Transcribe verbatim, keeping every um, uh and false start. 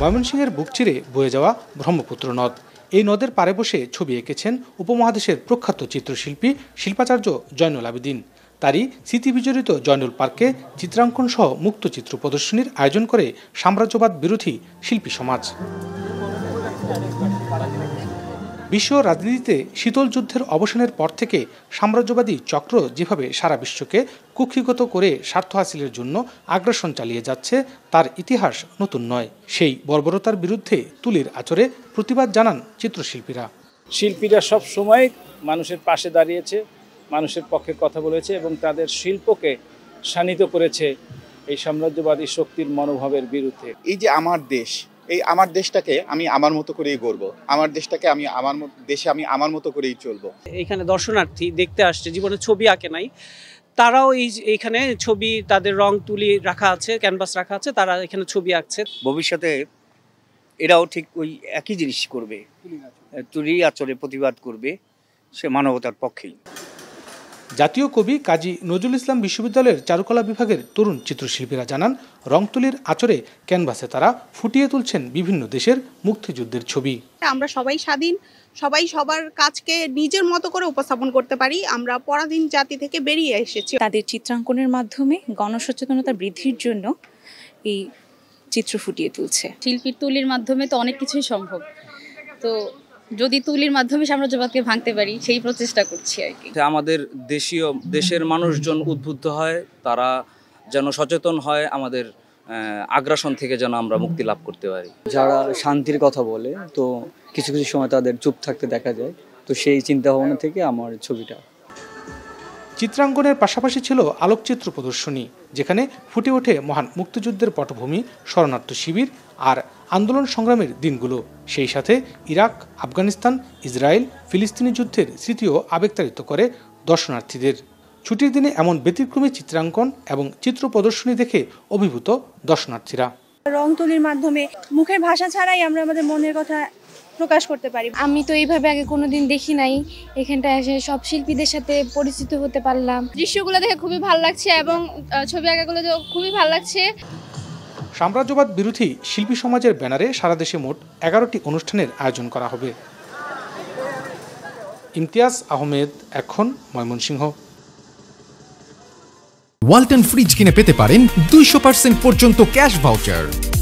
ময়মনসিংহের বুক চিরে বয়ে যাওয়া ব্রহ্মপুত্র নদ। এই নদের পারে বসে ছবি এঁকেছেন উপমহাদেশের প্রখ্যাত চিত্রশিল্পী শিল্পাচার্য জয়নুল আবেদিন। তারই স্মৃতিবিজড়িত জয়নুল পার্কে চিত্রাঙ্কন সহ মুক্ত চিত্র প্রদর্শনীর আয়োজন করে সাম্রাজ্যবাদ বিরোধী শিল্পী সমাজ। বিশ্ব রাজনীতিতে শীতল যুদ্ধের অবসানের পর থেকে সাম্রাজ্যবাদী চক্র যেভাবে সারা বিশ্বকে কুক্ষিগত করে স্বার্থ হাসিলের জন্য আগ্রাসন চালিয়ে যাচ্ছে, তার ইতিহাস নতুন নয়। সেই বর্বরতার বিরুদ্ধে তুলির আচরে প্রতিবাদ জানান চিত্রশিল্পীরা। শিল্পীরা সব সময় মানুষের পাশে দাঁড়িয়েছে, মানুষের পক্ষে কথা বলেছে এবং তাদের শিল্পকে শানিত করেছে এই সাম্রাজ্যবাদী শক্তির মনোভাবের বিরুদ্ধে। এই যে আমার দেশ, এই আমার দেশটাকে আমি আমার মতো করেই গড়ব, আমার দেশটাকে আমি আমার দেশে আমি আমার মতো করেই চলবো। এখানে দর্শনার্থী দেখতে আসছে, জীবনে ছবি আঁকে নাই তারাও এই এইখানে ছবি, তাদের রং তুলি রাখা আছে, ক্যানভাস রাখা আছে, তারা এখানে ছবি আঁকছে। ভবিষ্যতে এরাও ঠিক ওই একই জিনিস করবে, তুলি আচরে প্রতিবাদ করবে, সে মানবতার পক্ষেই। জাতীয় কবি কাজী নজরুল ইসলাম বিশ্ববিদ্যালয়ের চারুকলা বিভাগের তরুণ চিত্রশিল্পীরা জানান, রংতুলির আচরে ক্যানভাসে তারা ফুটিয়ে তুলছেন বিভিন্ন দেশের মুক্তিযুদ্ধের ছবি। আমরা সবাই স্বাধীন, সবাই সবার কাজকে নিজের মতো করে উপস্থাপন করতে পারি। আমরা পরাধীন জাতি থেকে বেরিয়ে এসেছি। তাদের চিত্রাঙ্কনের মাধ্যমে গণসচেতনতা বৃদ্ধির জন্য এই চিত্র ফুটিয়ে তুলছে। শিল্পীর তুলির মাধ্যমে তো অনেক কিছুই সম্ভব, তো যদি তুলির মাধ্যমে সাম্রাজ্যবাদকে ভাঙতে পারি সেই প্রচেষ্টা করছি আর কি। আমাদের দেশীয় দেশের মানুষজন উদ্বুদ্ধ হয়, তারা যেন সচেতন হয়, আমাদের আগ্রাসন থেকে যেন আমরা মুক্তি লাভ করতে পারি। যারা শান্তির কথা বলে তো কিছু কিছু সময় তাদের চুপ থাকতে দেখা যায়, তো সেই চিন্তা ভাবনা থেকে আমার ছবিটা। চিত্রাঙ্কনের পাশাপাশি ছিল আলোকচিত্র প্রদর্শনী, যেখানে ফুটে ওঠে মহান মুক্তিযুদ্ধের পটভূমি, শরণার্থী শিবির আর আন্দোলন সংগ্রামের দিনগুলো। সেই সাথে ইরাক, আফগানিস্তান, ইসরায়েল, ফিলিস্তিনি যুদ্ধের স্মৃতিও আবেগতাড়িত করে দর্শনার্থীদের। ছুটির দিনে এমন ব্যতিক্রমী চিত্রাঙ্কন এবং চিত্র প্রদর্শনী দেখে অভিভূত দর্শনার্থীরা। রং তুলির মাধ্যমে মুখের ভাষা ছাড়াই আমরা আমাদের মনের কথা প্রকাশ করতে পারি। আমি তো এইভাবে আগে কোনোদিন দেখি নাই, এখানটায় এসে সব শিল্পীদের সাথে পরিচিত হতে পারলাম। দৃশ্যগুলো দেখে খুবই ভালো লাগছে এবং ছবি আঁকাগুলো তো খুবই ভালো লাগছে। সাম্রাজ্যবাদ বিরোধী শিল্পী সমাজের ব্যানারে সারা দেশে মোট এগারোটি অনুষ্ঠানের আয়োজন করা হবে। ইমতিয়াজ আহমেদ, এখন ময়মনসিংহ। ওয়ালটন ফ্রিজ কিনে পেতে পারেন দুইশো পার্সেন্ট পর্যন্ত ক্যাশ ভাউচার।